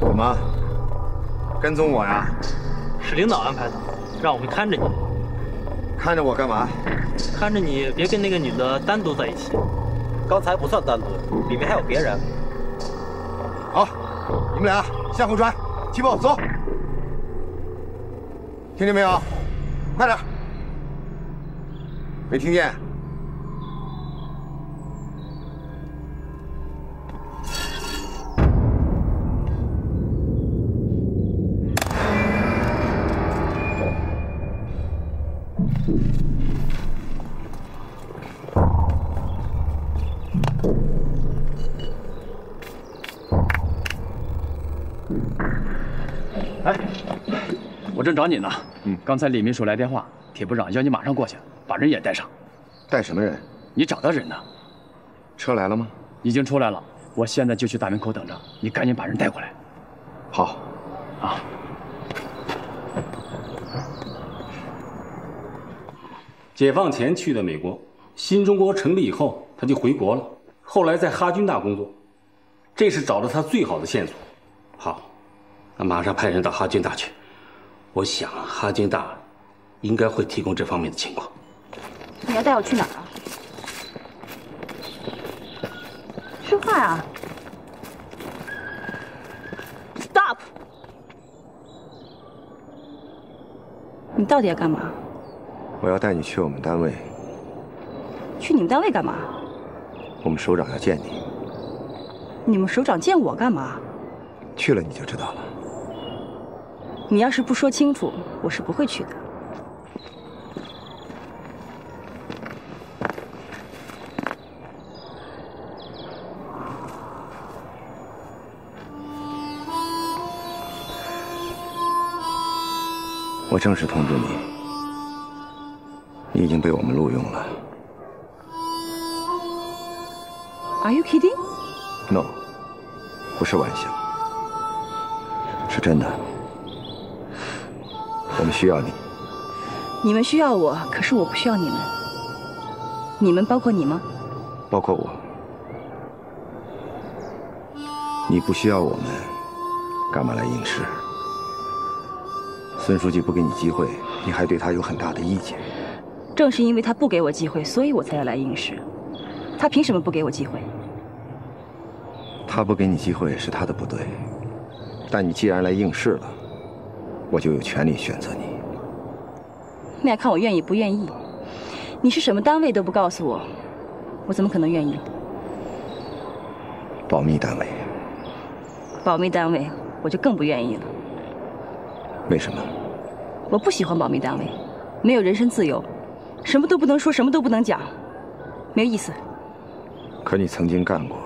怎么，跟踪我呀？是领导安排的，让我们看着你。看着我干嘛？看着你别跟那个女的单独在一起。刚才不算单独，里面还有别人。好，你们俩向后转，齐步走。 听见没有？快点！没听见？哎，我正找你呢。 刚才李秘书来电话，铁部长要你马上过去，把人也带上。带什么人？你找到人呢？车来了吗？已经出来了，我现在就去大门口等着，你赶紧把人带过来。好，啊。解放前去的美国，新中国成立以后他就回国了，后来在哈军大工作，这是找到他最好的线索。好，那马上派人到哈军大去。 我想哈军大应该会提供这方面的情况。你要带我去哪儿啊？说话啊 ！Stop！ 你到底要干嘛？我要带你去我们单位。去你们单位干嘛？我们首长要见你。你们首长见我干嘛？去了你就知道了。 你要是不说清楚，我是不会去的。我正式通知你，你已经被我们录用了。Are you kidding? No， 不是玩笑，是真的。 我们需要你，你们需要我，可是我不需要你们。你们包括你吗？包括我。你不需要我们，干嘛来应试？孙书记不给你机会，你还对他有很大的意见。正是因为他不给我机会，所以我才要来应试。他凭什么不给我机会？他不给你机会是他的不对，但你既然来应试了。 我就有权利选择你。那要看我愿意不愿意。你是什么单位都不告诉我，我怎么可能愿意？保密单位。保密单位，我就更不愿意了。为什么？我不喜欢保密单位，没有人身自由，什么都不能说，什么都不能讲，没有意思。可你曾经干过。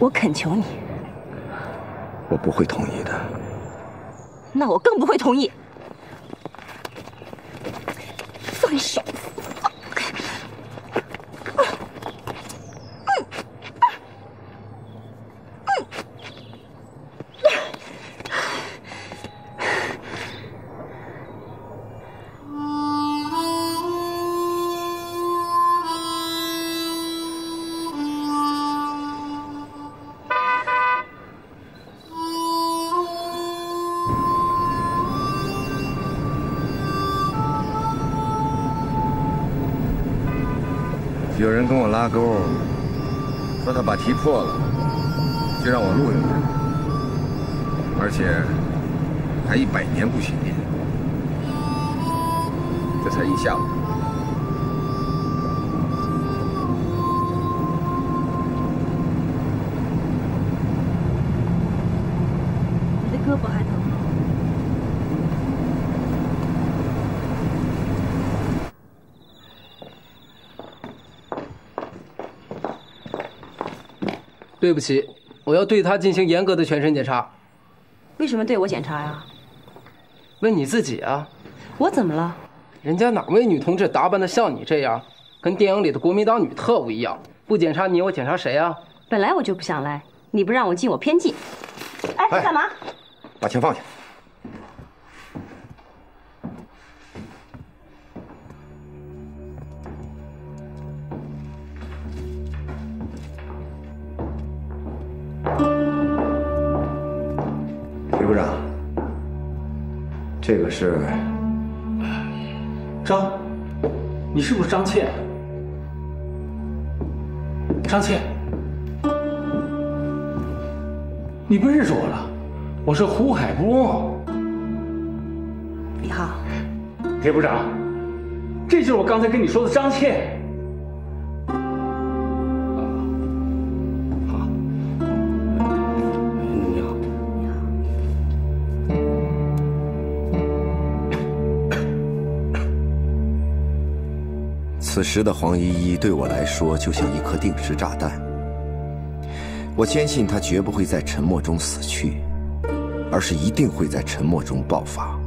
我恳求你。我不会同意的。那我更不会同意。放手。 有人跟我拉钩，说他把题破了，就让我录用他，而且还100年不许变。这才一下午，你的胳膊还疼吗？ 对不起，我要对他进行严格的全身检查。为什么对我检查呀？问你自己啊。我怎么了？人家哪位女同志打扮的像你这样，跟电影里的国民党女特务一样？不检查你，我检查谁啊？本来我就不想来，你不让我进，我偏进。哎，你干嘛？把钱放下。部长，这个是张，你是不是张倩？张倩，你不认识我了？我是胡海波。你好，裴部长，这就是我刚才跟你说的张倩。 此时的黄依依对我来说就像一颗定时炸弹，我坚信她绝不会在沉默中死去，而是一定会在沉默中爆发。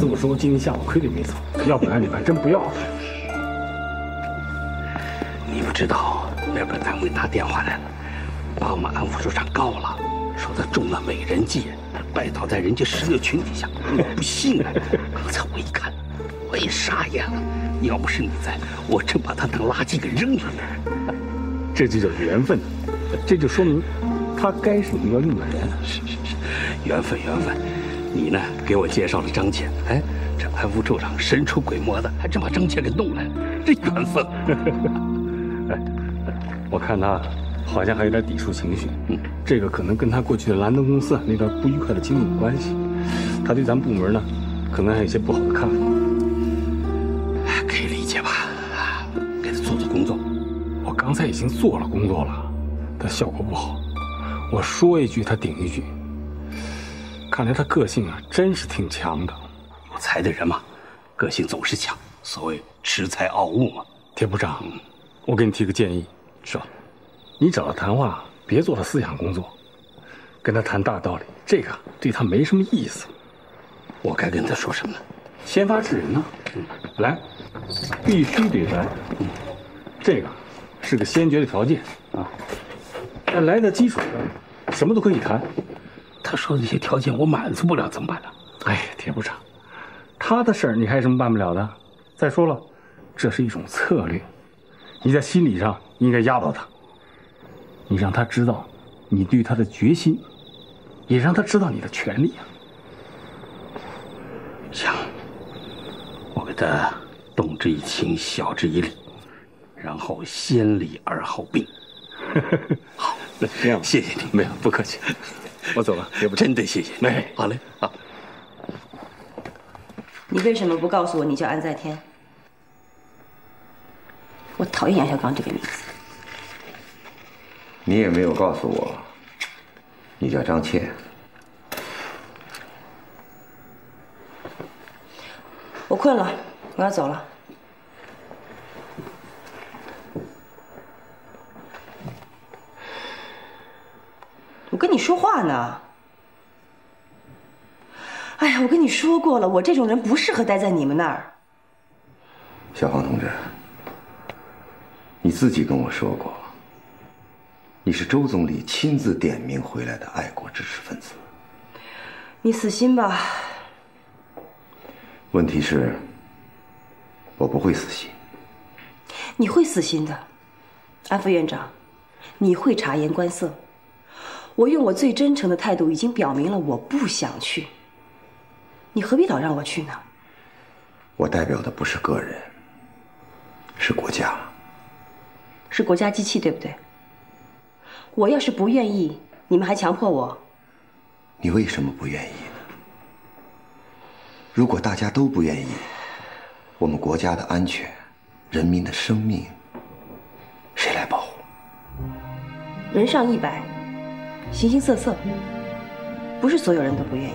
这么说，今天下午亏得没走，要不然你还真不要了。你不知道，那边单位打电话来了，把我们安副处长告了，说他中了美人计，拜倒在人家16群底下。我不信啊！刚才我一看。 我也傻眼了，要不是你在，我真把他当垃圾给扔了呢。这就叫缘分，这就说明他该是你要用的人。是，缘分缘分。你呢，给我介绍了张倩，哎，这安副处长神出鬼没的，还真把张倩给弄来了，这缘分。哎，我看他好像还有点抵触情绪，这个可能跟他过去的兰登公司那段不愉快的经历有关系。他对咱部门呢，可能还有一些不好的看法。 刚才已经做了工作了，但效果不好。我说一句，他顶一句。看来他个性啊，真是挺强的。有才的人嘛，个性总是强，所谓恃才傲物嘛。铁部长，我给你提个建议，说，你找他谈话，别做了思想工作，跟他谈大道理，这个对他没什么意思。我该跟他说什么呢？先发制人呢？来，必须得来。这个。 是个先决的条件啊，但来的基础上，什么都可以谈。他说的这些条件我满足不了，怎么办呢？哎，铁部长，他的事儿你还有什么办不了的？再说了，这是一种策略，你在心理上应该压倒他，你让他知道你对他的决心，也让他知道你的权利啊。行，我给他动之以情，晓之以理。 然后先礼而后兵，好，那这样，谢谢你，没有不客气，我走了，也不真的谢谢你，好嘞，好。你为什么不告诉我你叫安在天？我讨厌杨小刚这个名字。你也没有告诉我，你叫张倩。我困了，我要走了。话呢？哎呀，我跟你说过了，我这种人不适合待在你们那儿。小芳同志，你自己跟我说过，你是周总理亲自点名回来的爱国支持分子。你死心吧。问题是，我不会死心。你会死心的，安副院长，你会察言观色。 我用我最真诚的态度已经表明了我不想去，你何必老让我去呢？我代表的不是个人，是国家，是国家机器，对不对？我要是不愿意，你们还强迫我。你为什么不愿意呢？如果大家都不愿意，我们国家的安全、人民的生命，谁来保护？人上100。 形形色色，不是所有人都不愿意。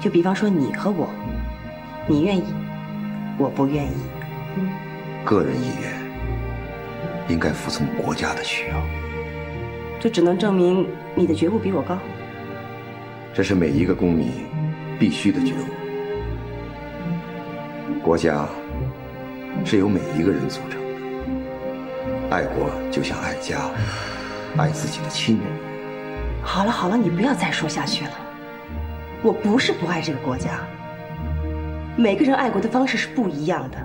就比方说你和我，你愿意，我不愿意。个人意愿应该服从国家的需要。这只能证明你的觉悟比我高。这是每一个公民必须的觉悟。国家是由每一个人组成的。爱国就像爱家，爱自己的亲人。 好了好了，你不要再说下去了。我不是不爱这个国家，每个人爱国的方式是不一样的。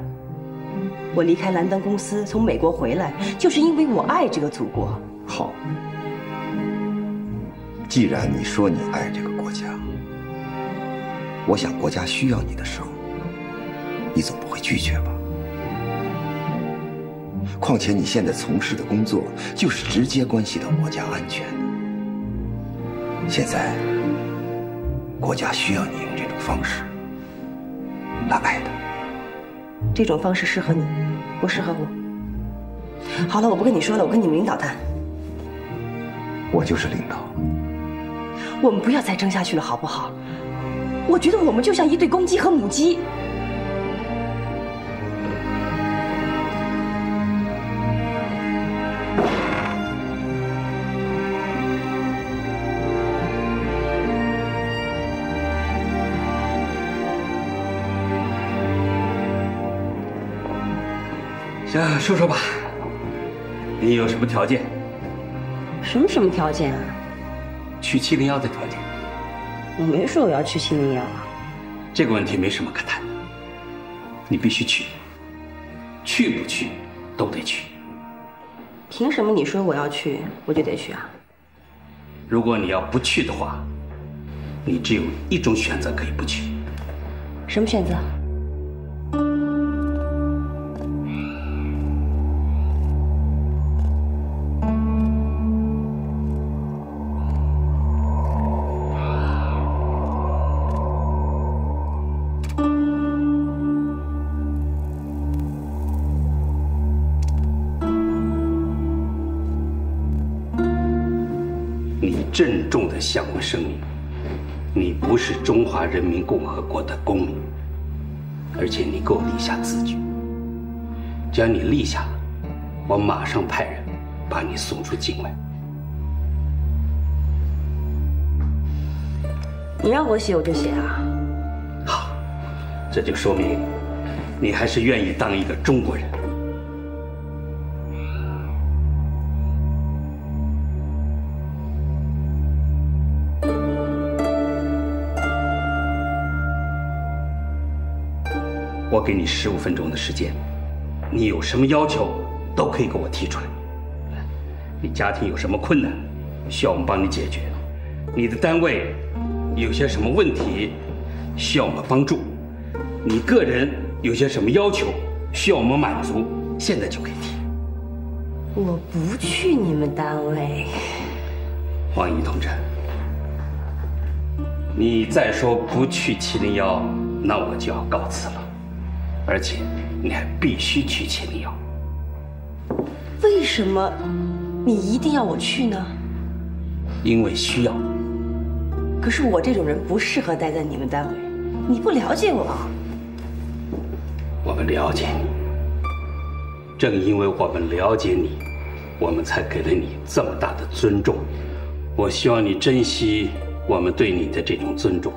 我离开兰登公司从美国回来，就是因为我爱这个祖国。好，既然你说你爱这个国家，我想国家需要你的时候，你总不会拒绝吧？况且你现在从事的工作就是直接关系到国家安全的。 现在，国家需要你用这种方式来爱他。这种方式适合你，不适合我。好了，我不跟你说了，我跟你们领导谈。我就是领导。我们不要再争下去了，好不好？我觉得我们就像一对公鸡和母鸡。行，说说吧，你有什么条件？什么条件啊？去701的条件。我没说我要去701啊。这个问题没什么可谈，你必须去，去不去都得去。凭什么你说我要去，我就得去啊？如果你要不去的话，你只有一种选择可以不去。什么选择？ 郑重地向我声明，你不是中华人民共和国的公民，而且你给我立下字据。只要你立下了，我马上派人把你送出境外。你让我写我就写啊！好，这就说明你还是愿意当一个中国人。 我给你15分钟的时间，你有什么要求都可以给我提出来。你家庭有什么困难，需要我们帮你解决；你的单位有些什么问题，需要我们帮助；你个人有些什么要求，需要我们满足，现在就可以提。我不去你们单位，王怡同志，你再说不去701，那我就要告辞了。 而且你还必须去701。为什么你一定要我去呢？因为需要。可是我这种人不适合待在你们单位，你不了解我。我们了解你。正因为我们了解你，我们才给了你这么大的尊重，我希望你珍惜我们对你的这种尊重。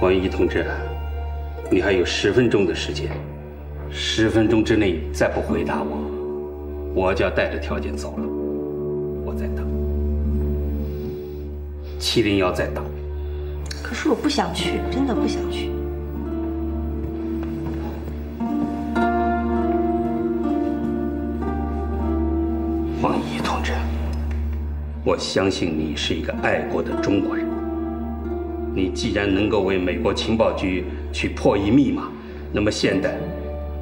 王一同志，你还有10分钟的时间，10分钟之内再不回答我，我就要带着条件走了。我在等，701在等。 可是我不想去，真的不想去。王一同志，我相信你是一个爱国的中国人。你既然能够为美国情报局去破译密码，那么现在，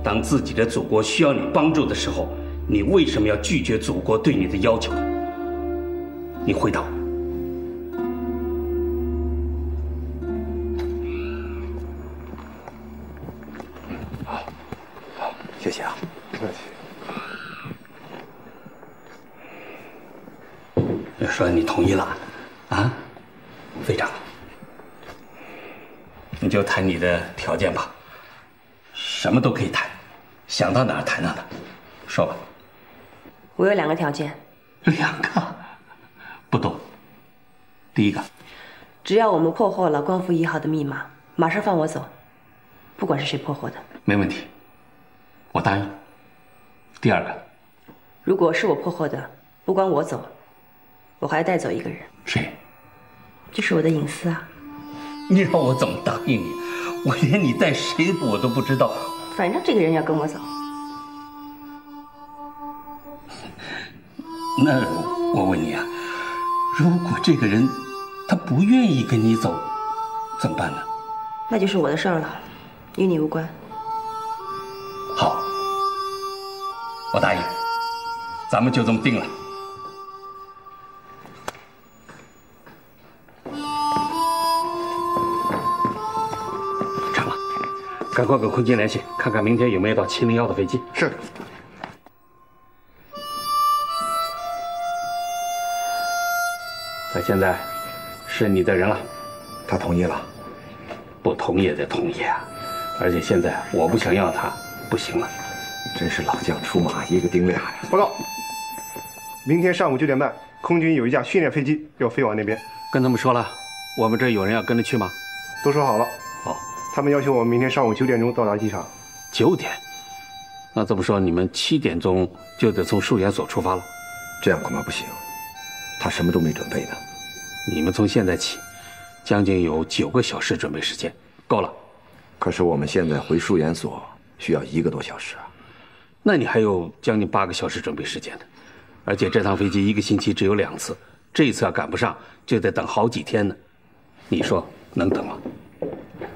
当自己的祖国需要你帮助的时候，你为什么要拒绝祖国对你的要求？你回答我。 谢谢啊，不客气。要说你同意了，啊，非常好。你就谈你的条件吧，什么都可以谈，想到哪儿谈到哪儿，说吧。我有2个条件。2个？不多。第一个，只要我们破获了光复1号的密码，马上放我走，不管是谁破获的。没问题。 我答应。第2个，如果是我破获的，不光我走，我还要带走一个人。谁？这是我的隐私啊！你让我怎么答应你？我连你带谁我都不知道。反正这个人要跟我走。那我问你啊，如果这个人他不愿意跟你走，怎么办呢？那就是我的事儿了，与你无关。 好，我答应，咱们就这么定了。长了，赶快跟空军联系，看看明天有没有到701的飞机。是。那现在是你的人了，他同意了，不同意也得同意啊！而且现在我不想要他。 不行了，真是老将出马，一个顶俩呀！报告，明天上午9点半，空军有一架训练飞机要飞往那边。跟他们说了，我们这有人要跟着去吗？都说好了。好，他们要求我们明天上午9点钟到达机场。9点？那这么说，你们7点钟就得从戍研所出发了？这样恐怕不行，他什么都没准备呢。你们从现在起，将近有9个小时准备时间，够了。可是我们现在回戍研所。 需要1个多小时啊，那你还有将近8个小时准备时间呢。而且这趟飞机1个星期只有2次，这一次要赶不上，就得等好几天呢。你说能等吗？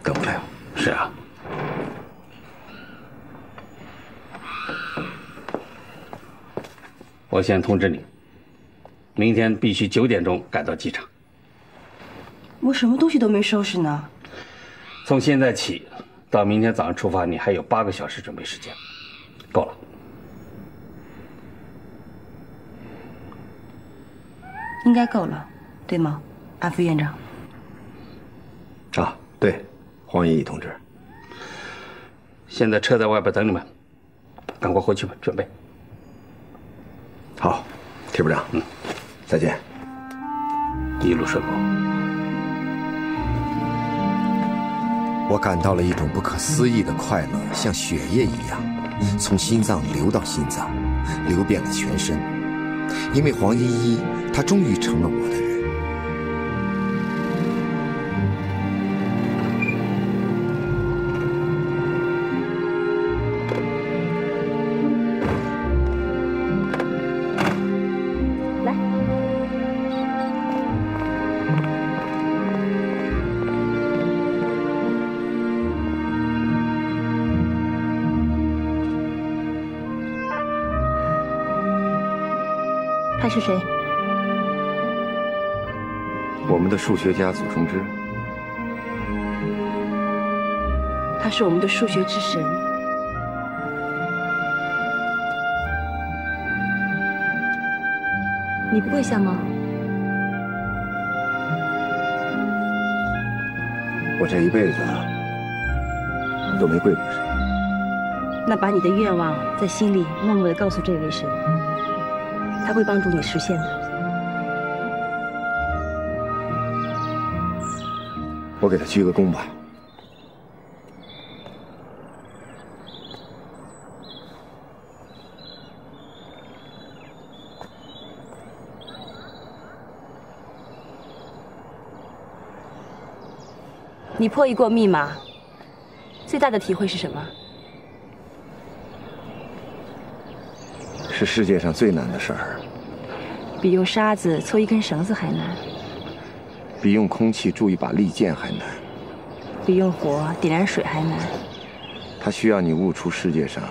等不了。是啊。我先通知你，明天必须9点钟赶到机场。我什么东西都没收拾呢。从现在起。 到明天早上出发，你还有8个小时准备时间，够了。应该够了，对吗，安副院长？啊，对，黄奕同志。现在车在外边等你们，赶快回去吧，准备。好，铁部长，嗯，再见。一路顺风。 我感到了一种不可思议的快乐，像血液一样从心脏流到心脏，流遍了全身。因为黄依依，她终于成了我的人。来。 他是谁？我们的数学家祖冲之。他是我们的数学之神。你不跪下吗？我这一辈子都没跪过谁。那把你的愿望在心里默默地告诉这位神，他会帮助你实现的。我给他鞠个躬吧。 你破译过密码，最大的体会是什么？是世界上最难的事儿，比用沙子搓一根绳子还难，比用空气铸一把利剑还难，比用火点燃水还难。它需要你悟出世界上。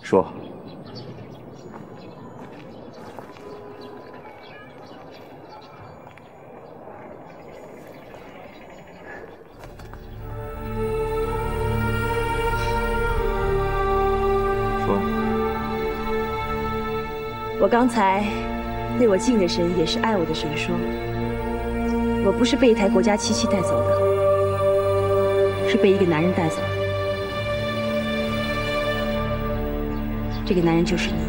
说，我刚才对我敬的神也是爱我的神说，我不是被一台国家机器带走的，是被一个男人带走的。 这个男人就是你。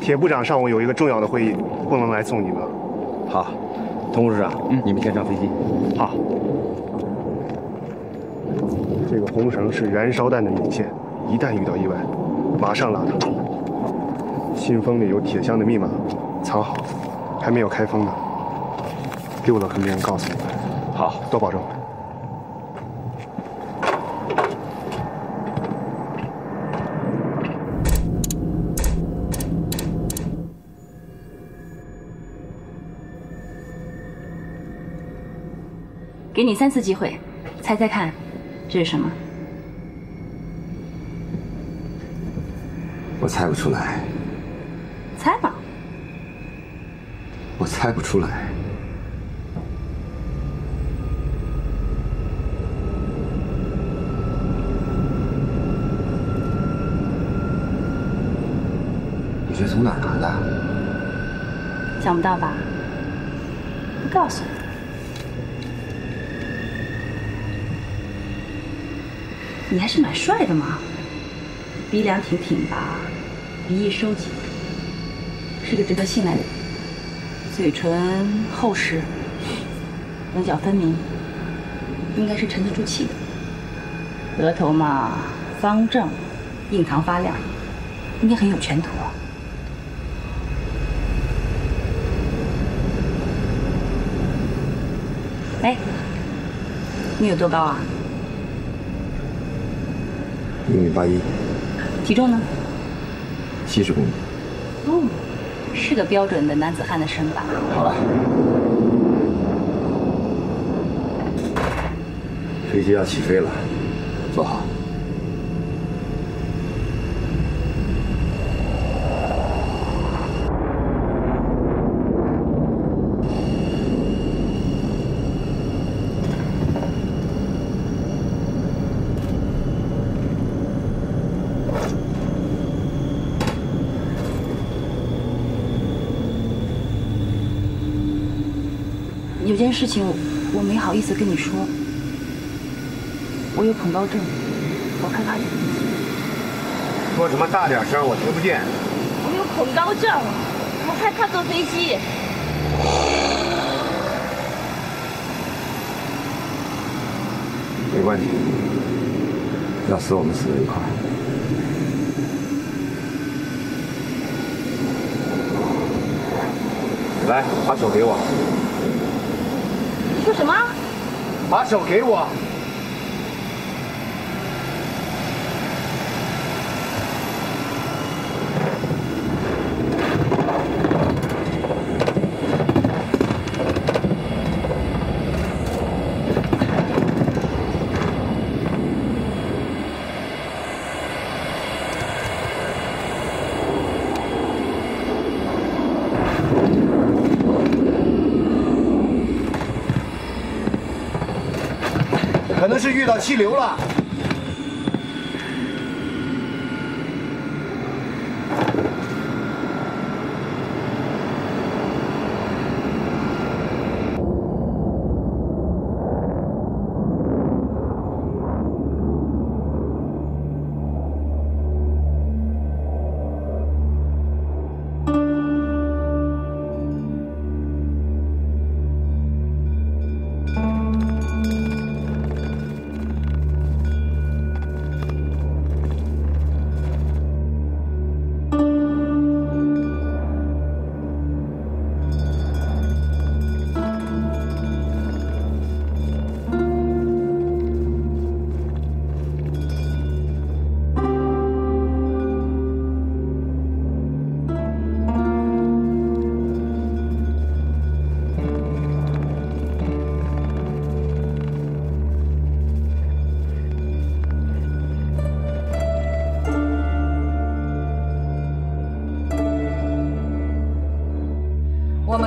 铁部长上午有一个重要的会议，不能来送你们。好，童护士长，你们先上飞机。好。这个红绳是燃烧弹的引线，一旦遇到意外，马上拉它。信封里有铁箱的密码，藏好，还没有开封呢。丢了，跟别人告诉你们。好，多保重。 给你3次机会，猜猜看，这是什么？我猜不出来。猜吧。我猜不出来。你是从哪儿拿的？想不到吧？不告诉你。你还是蛮帅的嘛，鼻梁挺挺拔，鼻翼收紧，是个值得信赖的人。嘴唇厚实，棱角分明，应该是沉得住气的。额头嘛，方正，印堂发亮，应该很有前途啊。 哎，你有多高啊？1.81米。体重呢？70公斤。哦，是个标准的男子汉的身板。好了，飞机要起飞了，坐好。 有件事情我没好意思跟你说，我有恐高症，我害怕你。说什么大点声，我听不见。我有恐高症，我害怕坐飞机。没关系，要死我们死在一块儿。 来，把手给我。你说什么？把手给我。是遇到气流了。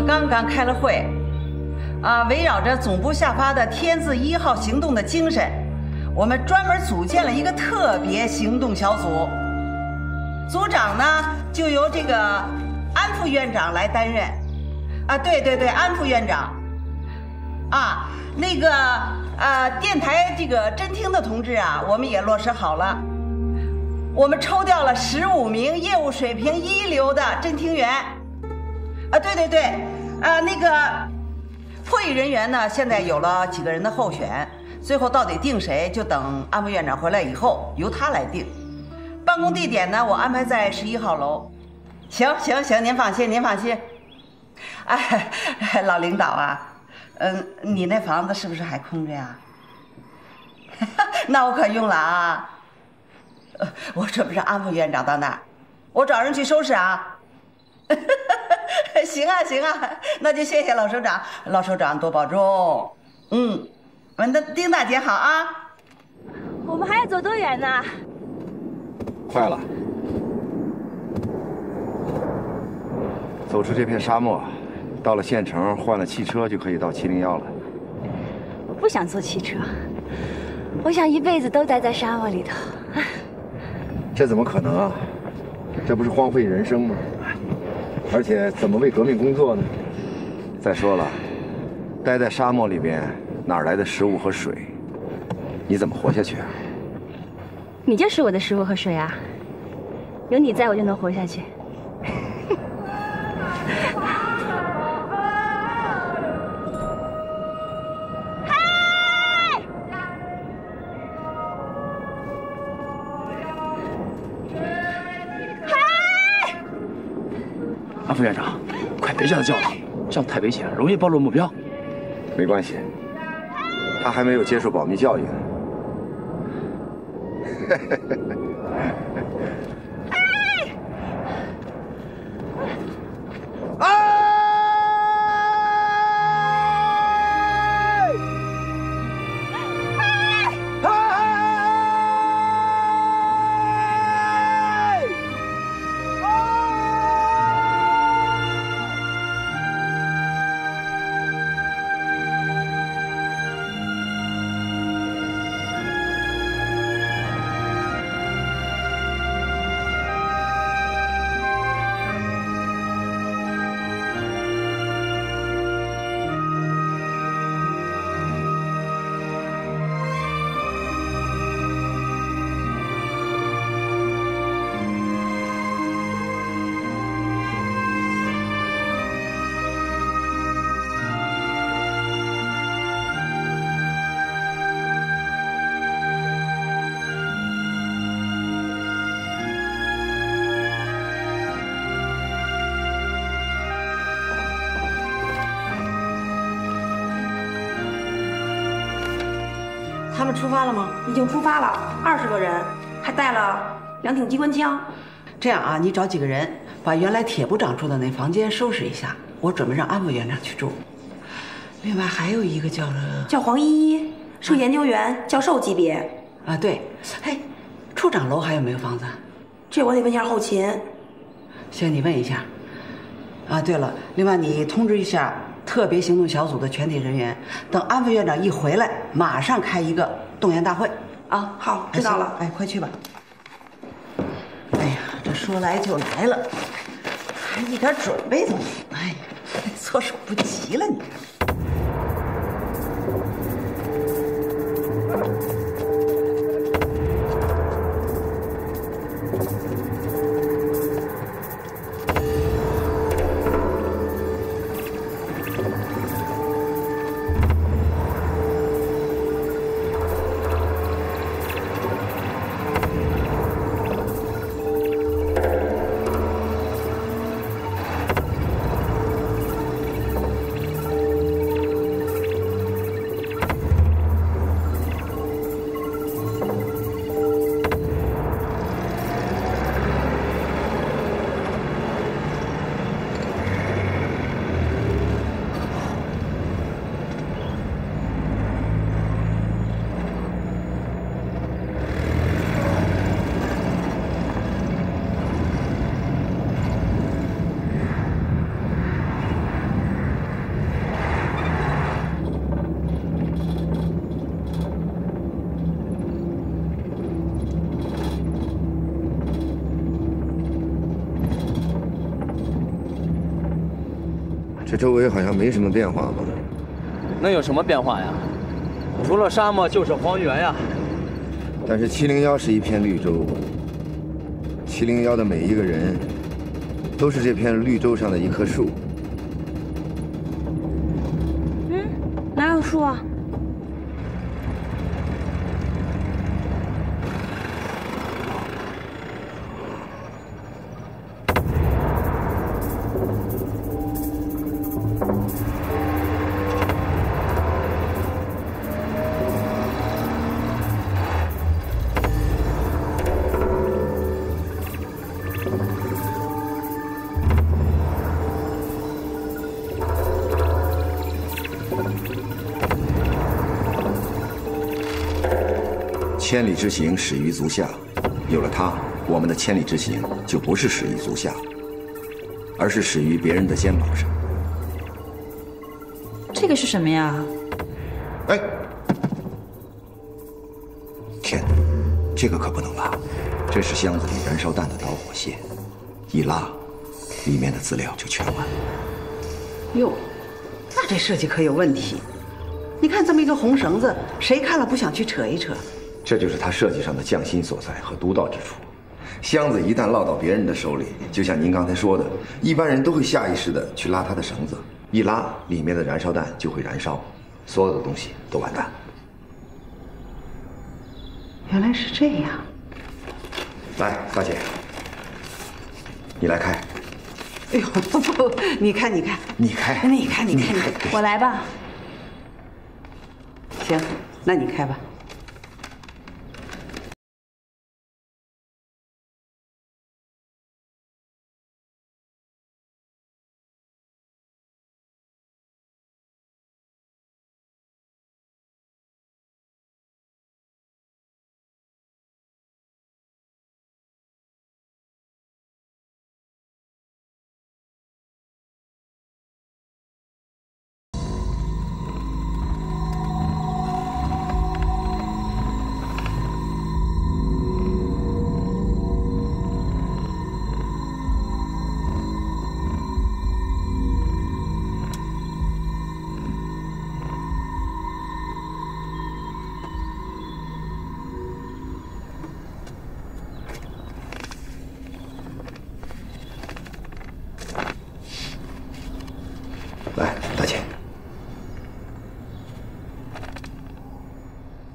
刚刚开了会，围绕着总部下发的天字1号行动的精神，我们专门组建了一个特别行动小组，组长呢就由这个安副院长来担任。啊，对对对，安副院长。啊，那个电台这个侦听的同志啊，我们也落实好了，我们抽调了15名业务水平1流的侦听员。 啊，对对对，那个破译人员呢，现在有了几个人的候选，最后到底定谁，就等安副院长回来以后由他来定。办公地点呢，我安排在11号楼。行行行，您放心，您放心。哎，老领导啊，你那房子是不是还空着呀？那我可用了啊。我这不是安副院长到那儿，我找人去收拾啊。行啊，行啊，那就谢谢老首长，老首长多保重。嗯，我们的丁大姐好啊。我们还要走多远呢？快了，走出这片沙漠，到了县城，换了汽车就可以到701了。我不想坐汽车，我想一辈子都待在沙漠里头。这怎么可能啊？这不是荒废人生吗？ 而且怎么为革命工作呢？再说了，待在沙漠里边，哪来的食物和水？你怎么活下去啊？你就是我的食物和水啊！有你在我就能活下去。安副院长，快别叫他叫了，这样太危险了，容易暴露目标。没关系，他还没有接受保密教育呢。 他们出发了吗？已经出发了，20个人，还带了2挺机关枪。这样啊，你找几个人把原来铁部长住的那房间收拾一下，我准备让安副院长去住。另外还有一个叫黄依依，是个研究员，教授级别。啊，对，哎，处长楼还有没有房子？这我得问一下后勤。行，你问一下。啊，对了，另外你通知一下。 特别行动小组的全体人员，等安副院长一回来，马上开一个动员大会啊！好，知道了。哎，快去吧。哎呀，这说来就来了，还一点准备都没有。哎呀，措手不及了你。 这周围好像没什么变化吧？能有什么变化呀？除了沙漠就是荒原呀。但是701是一片绿洲，701的每一个人都是这片绿洲上的一棵树。嗯，哪有树啊？ 千里之行，始于足下。有了它，我们的千里之行就不是始于足下，而是始于别人的肩膀上。这个是什么呀？哎，天哪，这个可不能拉！这是箱子里燃烧弹的导火线，一拉，里面的资料就全完了。哟，那这设计可有问题！你看这么一个红绳子，谁看了不想去扯一扯？这就是他设计上的匠心所在和独到之处。箱子一旦落到别人的手里，就像您刚才说的，一般人都会下意识的去拉他的绳子，一拉里面的燃烧弹就会燃烧，所有的东西都完蛋。原来是这样。来，大姐，你来开。 哎呦，不，你开，我来吧。行，那你开吧。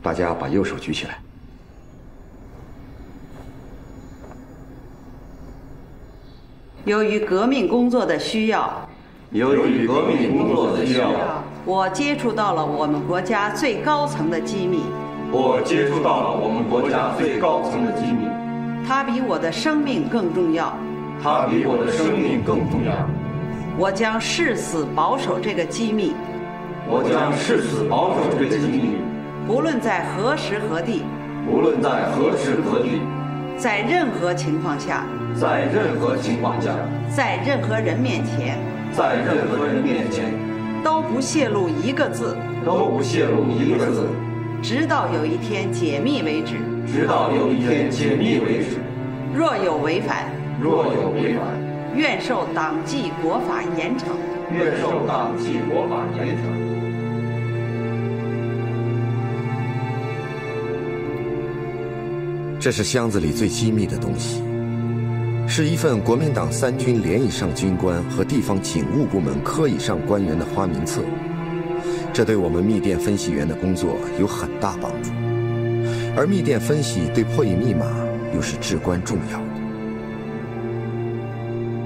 大家把右手举起来。由于革命工作的需要，我接触到了我们国家最高层的机密。它比我的生命更重要。我将誓死保守这个机密。无论在何时何地，在任何情况下，在任何人面前，都不泄露一个字，直到有一天解密为止，若有违反，愿受党纪国法严惩，这是箱子里最机密的东西，是一份国民党三军连以上军官和地方警务部门科以上官员的花名册。这对我们密电分析员的工作有很大帮助，而密电分析对破译密码又是至关重要的。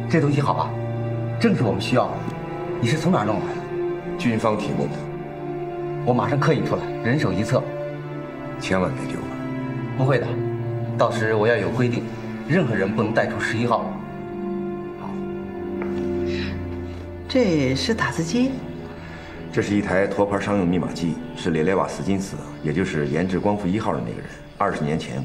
这东西好啊，正是我们需要的。你是从哪儿弄来的？军方提供的。我马上刻印出来，人手一册。千万别丢了。不会的。 到时我要有规定，任何人不能带出11号。好，这是打字机。这是一台托盘商用密码机，是列列瓦斯金斯，也就是研制光复1号的那个人，20年前。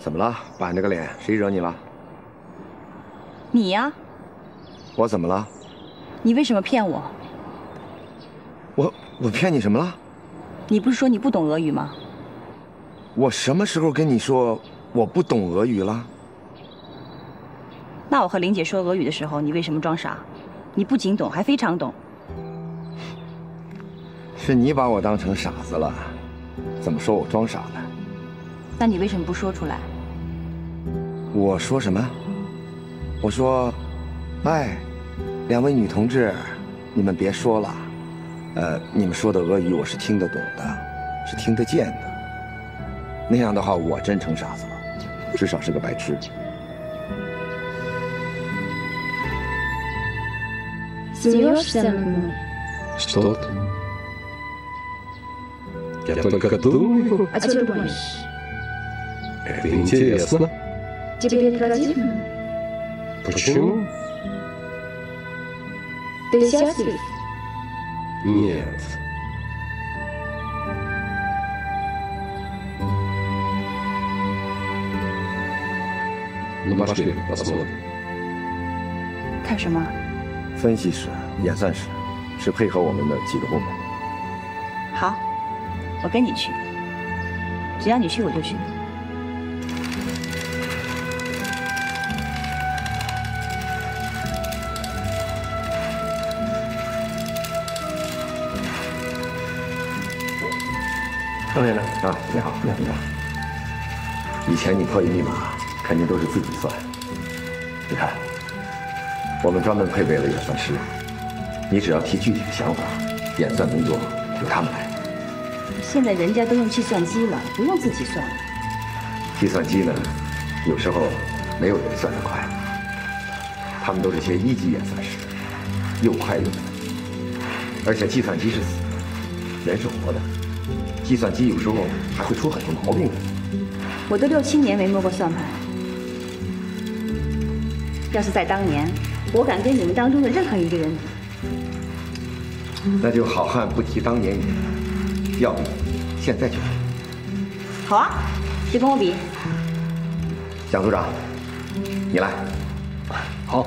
怎么了？板着个脸，谁惹你了？你呀！我怎么了？你为什么骗我？我骗你什么了？你不是说你不懂俄语吗？我什么时候跟你说我不懂俄语了？那我和玲姐说俄语的时候，你为什么装傻？你不仅懂，还非常懂。是你把我当成傻子了，怎么说我装傻呢？那你为什么不说出来？我说什么？我说，哎，两位女同志，你们别说了，你们说的俄语我是听得懂的，是听得见的。那样的话，我真成傻子了，至少是个白痴。 Смеешься мной? Что ты? Я только думаю. А что ты думаешь? Это интересно. Тебе не противно? Почему? Ты счастлив? Нет. Ну пошли, посмотрим. Как же мама? 分析室、演算室，是配合我们的几个部门。好，我跟你去，只要你去我就去。张连长啊，你好，你好，你好。以前你破译密码，肯定都是自己算，你看。 我们专门配备了演算师，你只要提具体的想法，演算工作由他们来。现在人家都用计算机了，不用自己算了。计算机呢，有时候没有人算得快，他们都是些一级演算师，又快又难。而且计算机是死的，人是活的，计算机有时候还会出很多毛病。我都6、7年没摸过算盘，要是在当年。 我敢跟你们当中的任何一个人比，那就好汉不提当年勇，要比现在就比。好啊，谁跟我比？蒋组长，你来。好。